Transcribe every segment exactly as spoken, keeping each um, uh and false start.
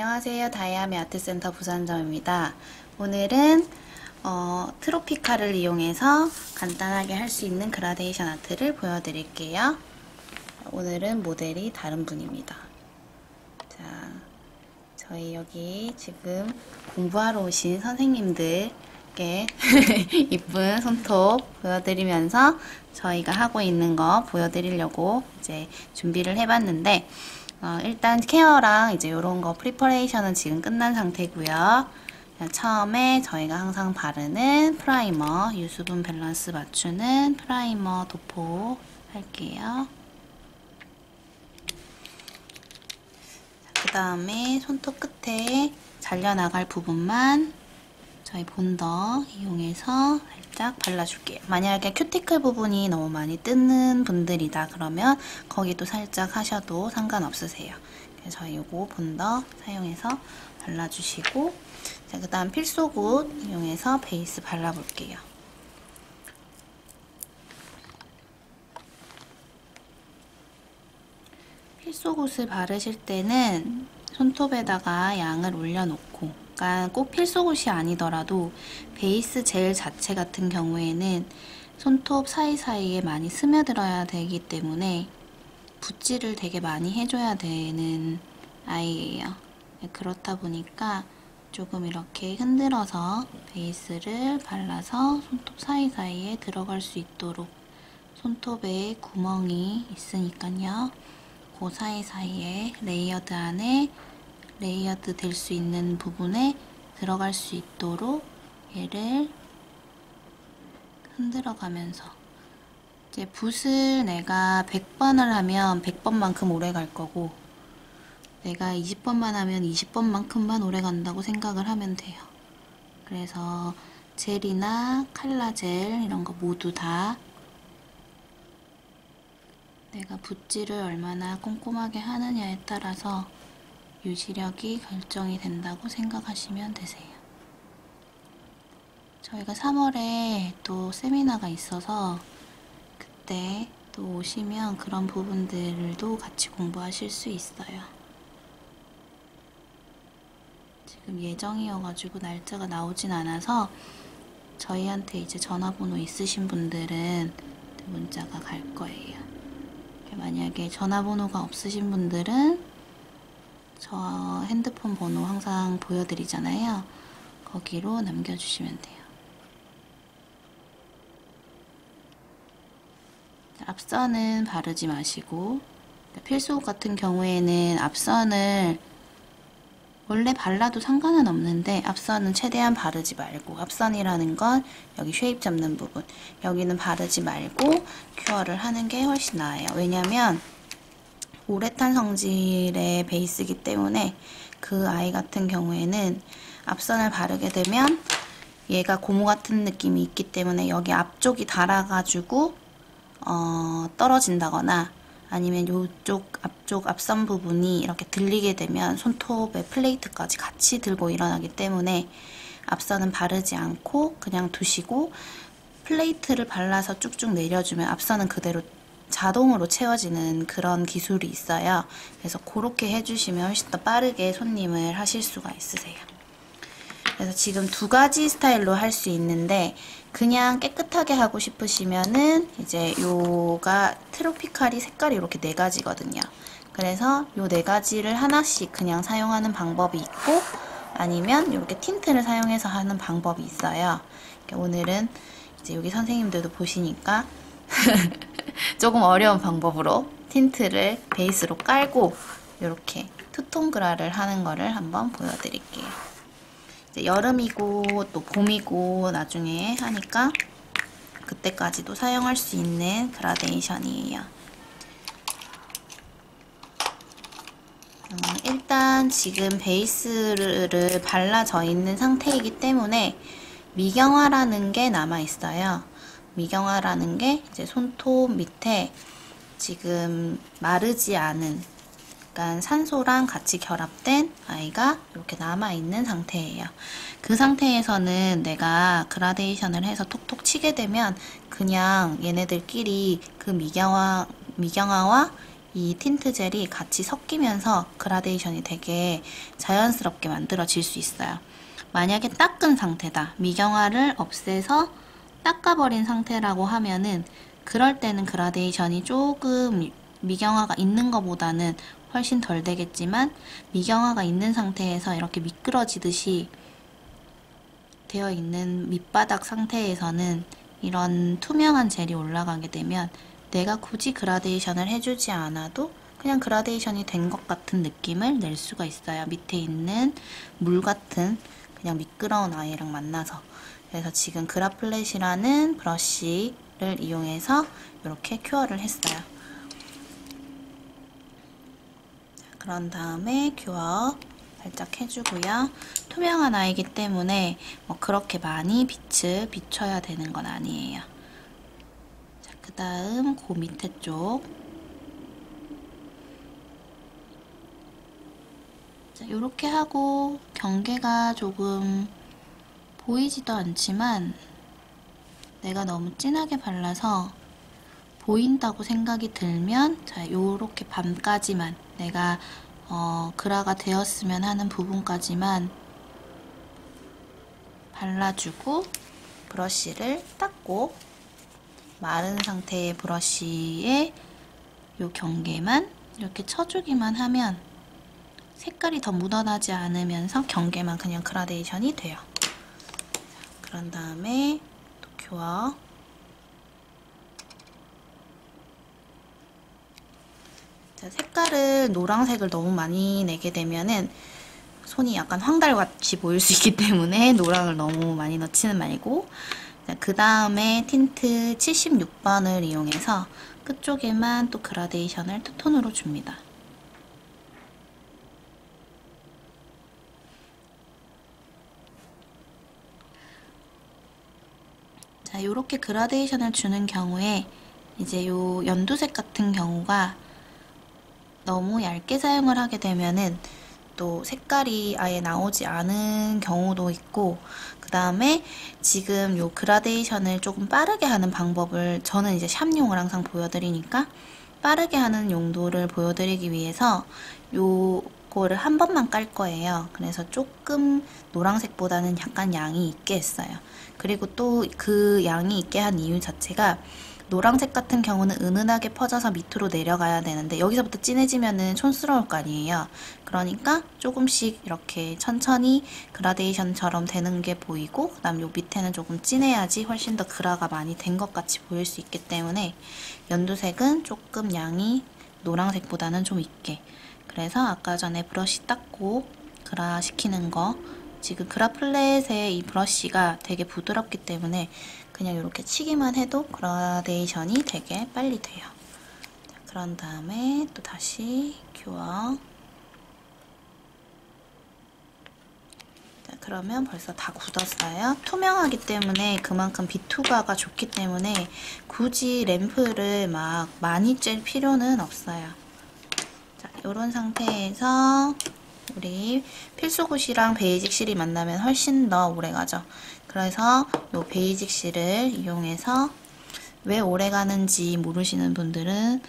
안녕하세요. 다이아미 아트센터 부산점입니다. 오늘은 어, 트로피카를 이용해서 간단하게 할 수 있는 그라데이션 아트를 보여드릴게요. 오늘은 모델이 다른 분입니다. 자, 저희 여기 지금 공부하러 오신 선생님들께 이쁜 손톱 보여드리면서 저희가 하고 있는 거 보여드리려고 이제 준비를 해봤는데 어, 일단 케어랑 이제 요런 거 프리퍼레이션은 지금 끝난 상태고요. 처음에 저희가 항상 바르는 프라이머, 유수분 밸런스 맞추는 프라이머 도포 할게요. 그 다음에 손톱 끝에 잘려나갈 부분만 저희 본더 이용해서 살짝 발라줄게요. 만약에 큐티클 부분이 너무 많이 뜨는 분들이다 그러면 거기도 살짝 하셔도 상관없으세요. 그래서 이거 본더 사용해서 발라주시고, 자, 그 다음 필소 굿 이용해서 베이스 발라볼게요. 필소 굿을 바르실 때는 손톱에다가 양을 올려놓고, 그러니까 꼭 필소굿이 아니더라도 베이스 젤 자체 같은 경우에는 손톱 사이사이에 많이 스며들어야 되기 때문에 붓질을 되게 많이 해줘야 되는 아이예요. 그렇다 보니까 조금 이렇게 흔들어서 베이스를 발라서 손톱 사이사이에 들어갈 수 있도록, 손톱에 구멍이 있으니까요, 그 사이사이에 레이어드 안에 레이어드 될 수 있는 부분에 들어갈 수 있도록 얘를 흔들어 가면서, 이제 붓을 내가 백 번을 하면 백 번만큼 오래 갈 거고, 내가 이십 번만 하면 이십 번만큼만 오래 간다고 생각을 하면 돼요. 그래서 젤이나 칼라젤 이런 거 모두 다 내가 붓질을 얼마나 꼼꼼하게 하느냐에 따라서 유지력이 결정이 된다고 생각하시면 되세요. 저희가 삼월에 또 세미나가 있어서 그때 또 오시면 그런 부분들도 같이 공부하실 수 있어요. 지금 예정이어가지고 날짜가 나오진 않아서 저희한테 이제 전화번호 있으신 분들은 문자가 갈 거예요. 만약에 전화번호가 없으신 분들은 저 핸드폰 번호 항상 보여드리잖아요. 거기로 남겨주시면 돼요. 앞선은 바르지 마시고, 필소옷 같은 경우에는 앞선을 원래 발라도 상관은 없는데 앞선은 최대한 바르지 말고, 앞선이라는 건 여기 쉐입 잡는 부분, 여기는 바르지 말고 큐어를 하는 게 훨씬 나아요. 왜냐면 오래 탄 성질의 베이스이기 때문에 그 아이 같은 경우에는 앞선을 바르게 되면 얘가 고무 같은 느낌이 있기 때문에 여기 앞쪽이 달아가지고 어, 떨어진다거나, 아니면 이쪽 앞쪽 앞선 부분이 이렇게 들리게 되면 손톱에 플레이트까지 같이 들고 일어나기 때문에 앞선은 바르지 않고 그냥 두시고, 플레이트를 발라서 쭉쭉 내려주면 앞선은 그대로 자동으로 채워지는 그런 기술이 있어요. 그래서 그렇게 해주시면 훨씬 더 빠르게 손님을 하실 수가 있으세요. 그래서 지금 두 가지 스타일로 할 수 있는데, 그냥 깨끗하게 하고 싶으시면은 이제 요가 트로피칼이 색깔이 이렇게 네 가지거든요. 그래서 요 네 가지를 하나씩 그냥 사용하는 방법이 있고, 아니면 이렇게 틴트를 사용해서 하는 방법이 있어요. 오늘은 이제 여기 선생님들도 보시니까 조금 어려운 방법으로 틴트를 베이스로 깔고 이렇게 투톤 그라를 하는 거를 한번 보여드릴게요. 이제 여름이고 또 봄이고 나중에 하니까 그때까지도 사용할 수 있는 그라데이션이에요. 일단 지금 베이스를 발라져 있는 상태이기 때문에 미경화라는 게 남아있어요. 미경화라는 게 이제 손톱 밑에 지금 마르지 않은, 그러니까 산소랑 같이 결합된 아이가 이렇게 남아있는 상태예요. 그 상태에서는 내가 그라데이션을 해서 톡톡 치게 되면 그냥 얘네들끼리 그 미경화, 미경화와 이 틴트 젤이 같이 섞이면서 그라데이션이 되게 자연스럽게 만들어질 수 있어요. 만약에 닦은 상태다, 미경화를 없애서 닦아버린 상태라고 하면은 그럴 때는 그라데이션이 조금 미경화가 있는 것보다는 훨씬 덜 되겠지만, 미경화가 있는 상태에서 이렇게 미끄러지듯이 되어 있는 밑바닥 상태에서는 이런 투명한 젤이 올라가게 되면 내가 굳이 그라데이션을 해주지 않아도 그냥 그라데이션이 된 것 같은 느낌을 낼 수가 있어요. 밑에 있는 물 같은 그냥 미끄러운 아이랑 만나서. 그래서 지금 그라플렛이라는 브러쉬를 이용해서 이렇게 큐어를 했어요. 그런 다음에 큐어 살짝 해주고요. 투명한 아이기 때문에 뭐 그렇게 많이 빛을 비춰야 되는 건 아니에요. 자, 그 다음 그 밑에 쪽. 자, 이렇게 하고 경계가 조금 보이지도 않지만 내가 너무 진하게 발라서 보인다고 생각이 들면, 자, 요렇게 반까지만 내가 어, 그라가 되었으면 하는 부분까지만 발라주고 브러쉬를 닦고, 마른 상태의 브러쉬에 요 경계만 이렇게 쳐주기만 하면 색깔이 더 묻어나지 않으면서 경계만 그냥 그라데이션이 돼요. 그런 다음에 또 큐어. 자, 색깔을 노란색을 너무 많이 내게 되면은 손이 약간 황달같이 보일 수 있기 때문에 노랑을 너무 많이 넣지는 말고, 그 다음에 틴트 칠십육 번을 이용해서 끝쪽에만 또 그라데이션을 투톤으로 줍니다. 자, 요렇게 그라데이션을 주는 경우에 이제 요 연두색 같은 경우가 너무 얇게 사용을 하게 되면은 또 색깔이 아예 나오지 않은 경우도 있고, 그 다음에 지금 요 그라데이션을 조금 빠르게 하는 방법을, 저는 이제 샵용을 항상 보여드리니까 빠르게 하는 용도를 보여드리기 위해서 요거를 한 번만 깔 거예요. 그래서 조금 노란색보다는 약간 양이 있게 했어요. 그리고 또 그 양이 있게 한 이유 자체가, 노란색 같은 경우는 은은하게 퍼져서 밑으로 내려가야 되는데 여기서부터 진해지면은 촌스러울 거 아니에요. 그러니까 조금씩 이렇게 천천히 그라데이션처럼 되는 게 보이고, 그 다음 요 밑에는 조금 진해야지 훨씬 더 그라가 많이 된 것 같이 보일 수 있기 때문에 연두색은 조금 양이 노란색보다는 좀 있게. 그래서 아까 전에 브러쉬 닦고 그라 시키는 거, 지금 그라플렛의 이 브러쉬가 되게 부드럽기 때문에 그냥 이렇게 치기만 해도 그라데이션이 되게 빨리 돼요. 자, 그런 다음에 또 다시 큐어. 자, 그러면 벌써 다 굳었어요. 투명하기 때문에 그만큼 빛 투과가 좋기 때문에 굳이 램프를 막 많이 쨀 필요는 없어요. 자, 이런 상태에서 우리 필소굿이랑 베이직 실이 만나면 훨씬 더 오래가죠. 그래서 이 베이직 실을 이용해서, 왜 오래가는지 모르시는 분들은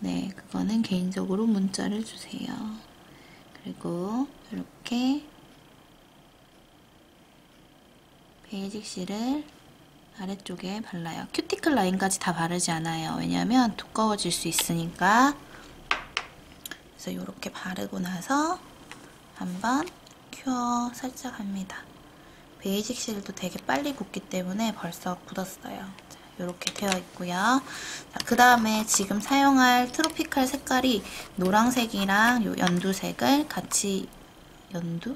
네, 그거는 개인적으로 문자를 주세요. 그리고 이렇게 베이직 실을 아래쪽에 발라요. 큐티클 라인까지 다 바르지 않아요. 왜냐면 두꺼워질 수 있으니까. 그래서 이렇게 바르고 나서 한번 큐어 살짝 합니다. 베이직 실도 되게 빨리 굳기 때문에 벌써 굳었어요. 자, 이렇게 되어 있고요. 그 다음에 지금 사용할 트로피칼 색깔이 노란색이랑 요 연두색을 같이, 연두?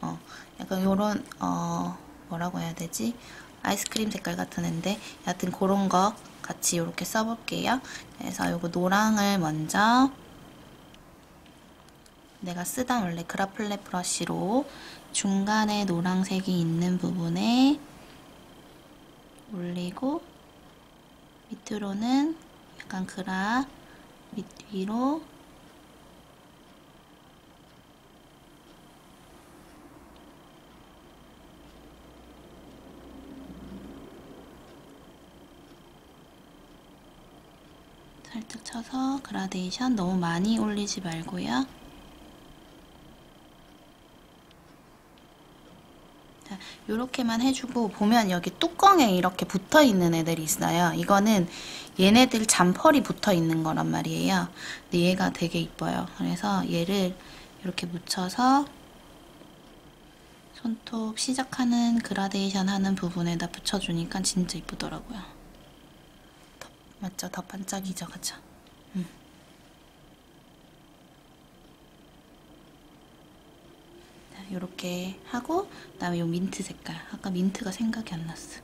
어, 약간 요런, 어, 뭐라고 해야 되지? 아이스크림 색깔 같은 앤데, 여하튼 그런 거 같이 이렇게 써볼게요. 그래서 요거 노랑을 먼저, 내가 쓰던 원래 그라플렛 브러쉬로 중간에 노란색이 있는 부분에 올리고, 밑으로는 약간 그라 밑 위로 살짝 쳐서 그라데이션 너무 많이 올리지 말고요. 자, 요렇게만 해주고, 보면 여기 뚜껑에 이렇게 붙어있는 애들이 있어요. 이거는 얘네들 잠펄이 붙어있는 거란 말이에요. 근데 얘가 되게 이뻐요. 그래서 얘를 이렇게 묻혀서 손톱 시작하는 그라데이션 하는 부분에다 붙여주니까 진짜 이쁘더라고요. 더, 맞죠? 더 반짝이죠? 그쵸? 음. 자, 요렇게 하고, 그 다음에 요 민트 색깔. 아까 민트가 생각이 안 났어.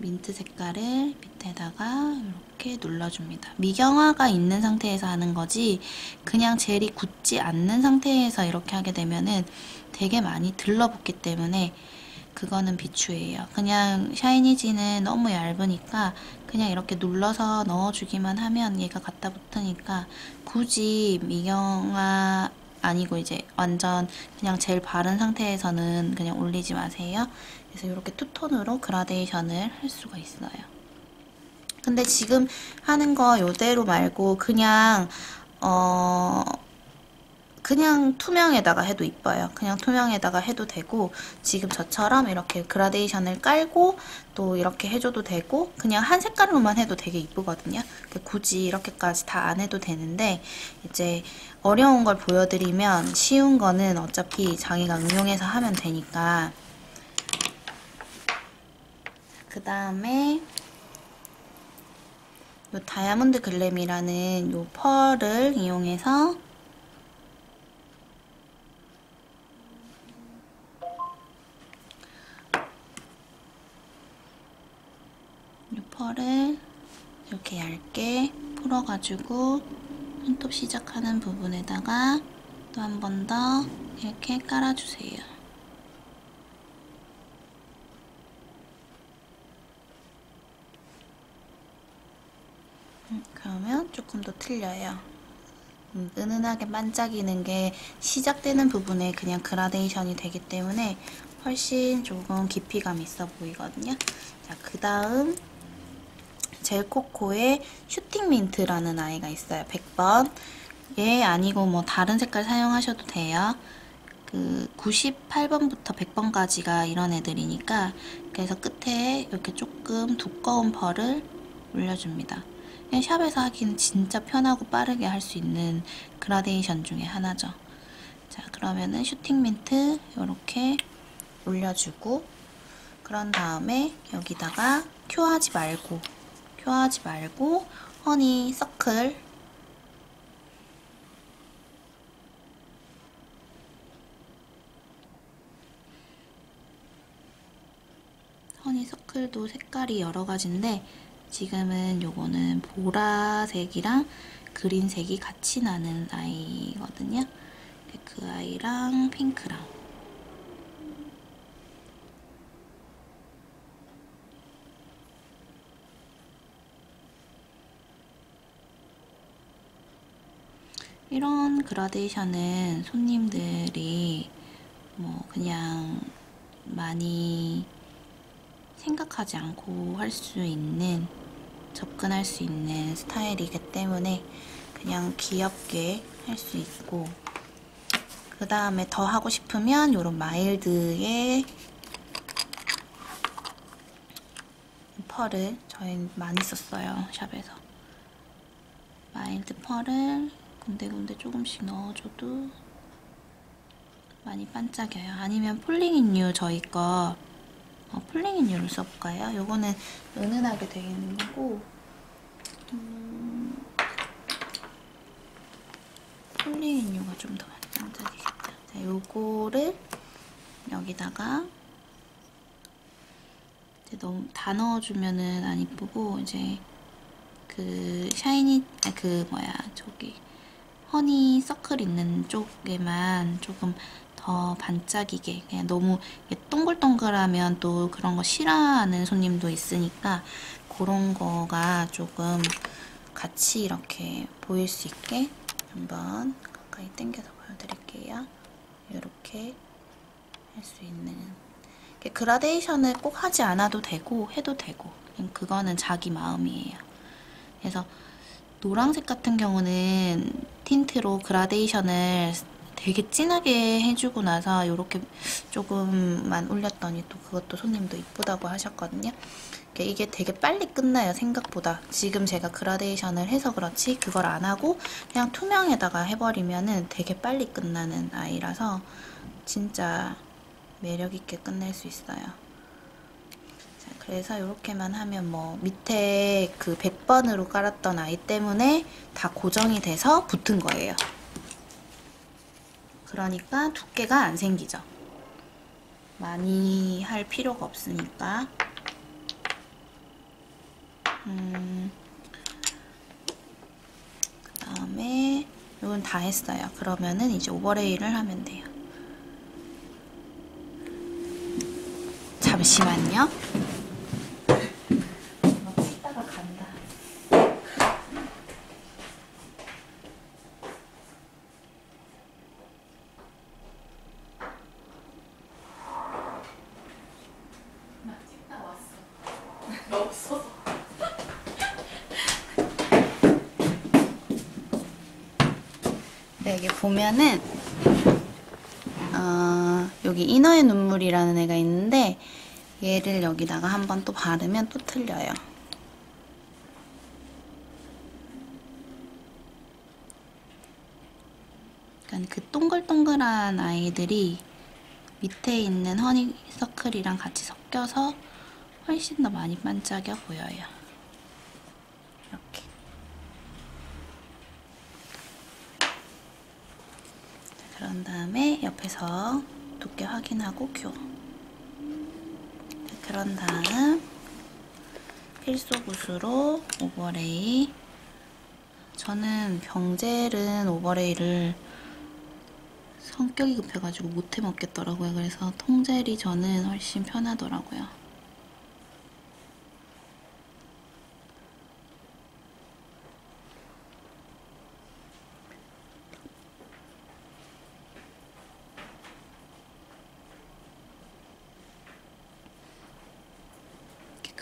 민트 색깔을 밑에다가 이렇게 눌러줍니다. 미경화가 있는 상태에서 하는 거지, 그냥 젤이 굳지 않는 상태에서 이렇게 하게 되면은 되게 많이 들러붙기 때문에 그거는 비추예요. 그냥 샤이니지는 너무 얇으니까 그냥 이렇게 눌러서 넣어주기만 하면 얘가 갖다 붙으니까 굳이 미경화 아니고 이제 완전 그냥 젤 바른 상태에서는 그냥 올리지 마세요. 그래서 이렇게 투톤으로 그라데이션을 할 수가 있어요. 근데 지금 하는 거 이대로 말고 그냥 어... 그냥 투명에다가 해도 이뻐요. 그냥 투명에다가 해도 되고, 지금 저처럼 이렇게 그라데이션을 깔고 또 이렇게 해줘도 되고, 그냥 한 색깔로만 해도 되게 이쁘거든요. 굳이 이렇게까지 다 안 해도 되는데, 이제 어려운 걸 보여드리면 쉬운 거는 어차피 자기가 응용해서 하면 되니까. 그 다음에 요 다이아몬드 글램이라는 요 펄을 이용해서 펄을 이렇게 얇게 풀어가지고 손톱 시작하는 부분에다가 또 한 번 더 이렇게 깔아주세요. 음, 그러면 조금 더 틀려요. 음, 은은하게 반짝이는 게 시작되는 부분에 그냥 그라데이션이 되기 때문에 훨씬 조금 깊이감 있어 보이거든요. 자, 그 다음 젤코코의 슈팅 민트라는 아이가 있어요. 백 번. 얘 아니고 뭐 다른 색깔 사용하셔도 돼요. 그 구십팔 번부터 백 번까지가 이런 애들이니까, 그래서 끝에 이렇게 조금 두꺼운 펄을 올려줍니다. 샵에서 하기는 진짜 편하고 빠르게 할 수 있는 그라데이션 중에 하나죠. 자, 그러면은 슈팅 민트 이렇게 올려주고, 그런 다음에 여기다가 큐하지 말고 큐하지 말고 허니서클 허니서클도 색깔이 여러가지인데, 지금은 요거는 보라색이랑 그린색이 같이 나는 아이거든요. 그 아이랑 핑크랑 이런 그라데이션은 손님들이 뭐 그냥 많이 생각하지 않고 할 수 있는, 접근할 수 있는 스타일이기 때문에 그냥 귀엽게 할 수 있고, 그 다음에 더 하고 싶으면 이런 마일드의 펄을, 저희는 많이 썼어요, 샵에서. 마일드 펄을 군데군데 조금씩 넣어줘도 많이 반짝여요. 아니면 폴링인유, 저희 거 어, 폴링인유를 써볼까요? 요거는 은은하게 되어 있는 거고, 음, 폴링인유가 좀 더 많이 반짝이겠다. 자, 요거를 여기다가 이제 너무 다 넣어주면은 안 이쁘고, 이제 그 샤이니, 아, 그 뭐야, 저기 허니 서클 있는 쪽에만 조금 더 반짝이게. 그냥 너무 동글동글하면 또 그런 거 싫어하는 손님도 있으니까, 그런 거가 조금 같이 이렇게 보일 수 있게 한번 가까이 당겨서 보여드릴게요. 이렇게 할 수 있는, 그라데이션을 꼭 하지 않아도 되고 해도 되고, 그거는 자기 마음이에요. 그래서 노란색 같은 경우는 틴트로 그라데이션을 되게 진하게 해주고 나서 이렇게 조금만 올렸더니 또 그것도 손님도 이쁘다고 하셨거든요. 이게 되게 빨리 끝나요, 생각보다. 지금 제가 그라데이션을 해서 그렇지 그걸 안 하고 그냥 투명에다가 해버리면은 되게 빨리 끝나는 아이라서 진짜 매력있게 끝낼 수 있어요. 자, 그래서 이렇게만 하면 뭐 밑에 그 백 번으로 깔았던 아이 때문에 다 고정이 돼서 붙은 거예요. 그러니까 두께가 안 생기죠. 많이 할 필요가 없으니까. 음, 그 다음에 이건 다 했어요. 그러면은 이제 오버레이를 하면 돼요. 잠시만요. 이따가 간다. 나 찍다 왔어. 너 없어. 여기 보면은 어, 여기 이너의 눈물이라는 애가 있는데 얘를 여기다가 한번 또 바르면 또 틀려요. 약간 그 동글동글한 아이들이 밑에 있는 허니서클이랑 같이 섞여서 훨씬 더 많이 반짝여 보여요. 이렇게. 그런 다음에 옆에서 두께 확인하고 큐. 그런 다음 필소 굿으로 오버레이. 저는 병젤은 오버레이를 성격이 급해가지고 못해 먹겠더라고요. 그래서 통젤이 저는 훨씬 편하더라고요.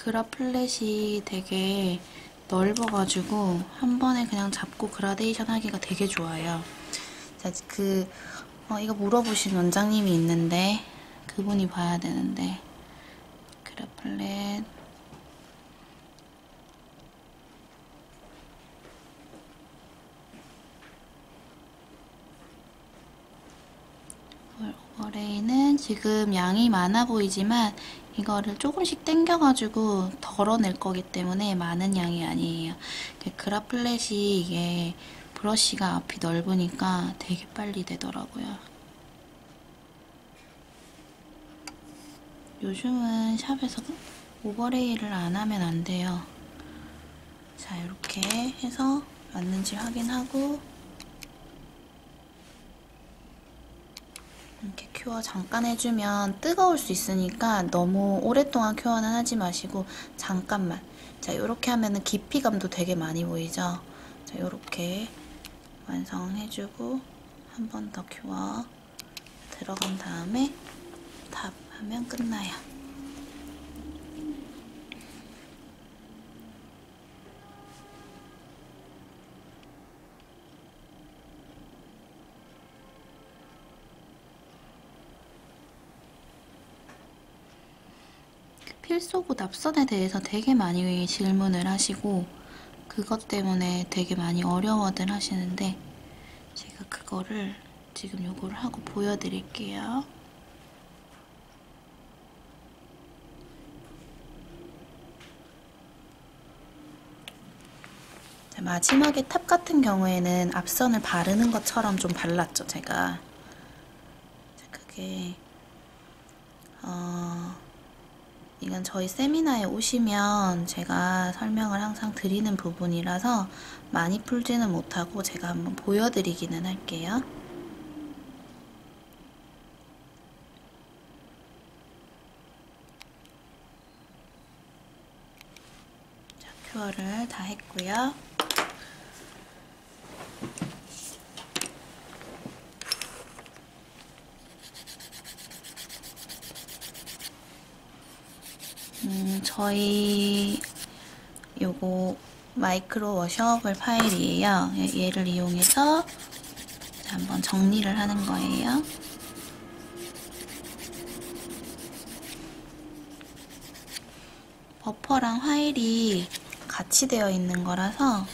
그라플렛이 되게 넓어가지고 한 번에 그냥 잡고 그라데이션 하기가 되게 좋아요. 자, 그 어, 이거 물어보신 원장님이 있는데 그분이 봐야 되는데 그라플렛 오버레이는 지금 양이 많아 보이지만 이거를 조금씩 당겨가지고 덜어낼 거기 때문에 많은 양이 아니에요. 그라플렛이 이게 브러쉬가 앞이 넓으니까 되게 빨리 되더라고요. 요즘은 샵에서 오버레이를 안 하면 안 돼요. 자, 이렇게 해서 맞는지 확인하고 이렇게 큐어 잠깐 해주면 뜨거울 수 있으니까 너무 오랫동안 큐어는 하지 마시고 잠깐만. 자, 이렇게 하면은 깊이감도 되게 많이 보이죠? 자, 이렇게 완성해주고 한 번 더 큐어 들어간 다음에 탑 하면 끝나요. 필소 굿 앞선에 대해서 되게 많이 질문을 하시고 그것 때문에 되게 많이 어려워들 하시는데 제가 그거를 지금 요거를 하고 보여드릴게요. 자, 마지막에 탑 같은 경우에는 앞선을 바르는 것처럼 좀 발랐죠, 제가. 자, 그게 어... 이건 저희 세미나에 오시면 제가 설명을 항상 드리는 부분이라서 많이 풀지는 못하고 제가 한번 보여드리기는 할게요. 자, 큐어를 다 했고요. 저희 요거 마이크로 워셔블 파일이에요. 얘를 이용해서 한번 정리를 하는 거예요. 버퍼랑 화일이 같이 되어 있는 거라서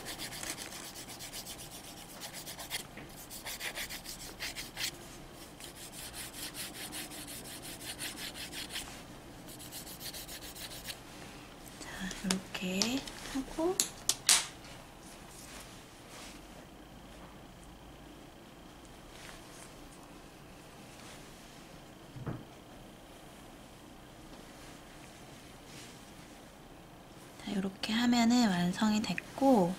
이렇게 하고 자, 이렇게 하면은 완성이 됐고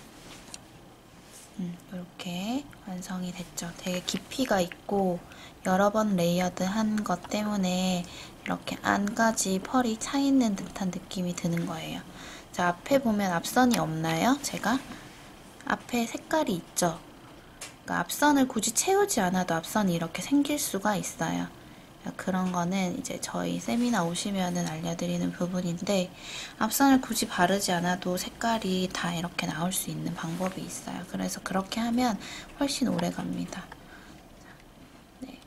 음, 이렇게 완성이 됐죠. 되게 깊이가 있고 여러 번 레이어드한 것 때문에 이렇게 안까지 펄이 차 있는 듯한 느낌이 드는 거예요. 자, 앞에 보면 앞선이 없나요? 제가? 앞에 색깔이 있죠? 그러니까 앞선을 굳이 채우지 않아도 앞선이 이렇게 생길 수가 있어요. 그런 거는 이제 저희 세미나 오시면은 알려드리는 부분인데, 앞선을 굳이 바르지 않아도 색깔이 다 이렇게 나올 수 있는 방법이 있어요. 그래서 그렇게 하면 훨씬 오래 갑니다. 네,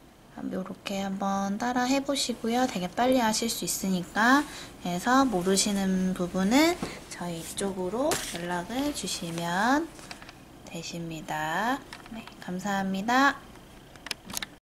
이렇게 한번 따라 해보시고요. 되게 빨리 하실 수 있으니까. 그래서 모르시는 부분은 저희 이쪽으로 연락을 주시면 되십니다. 네, 감사합니다.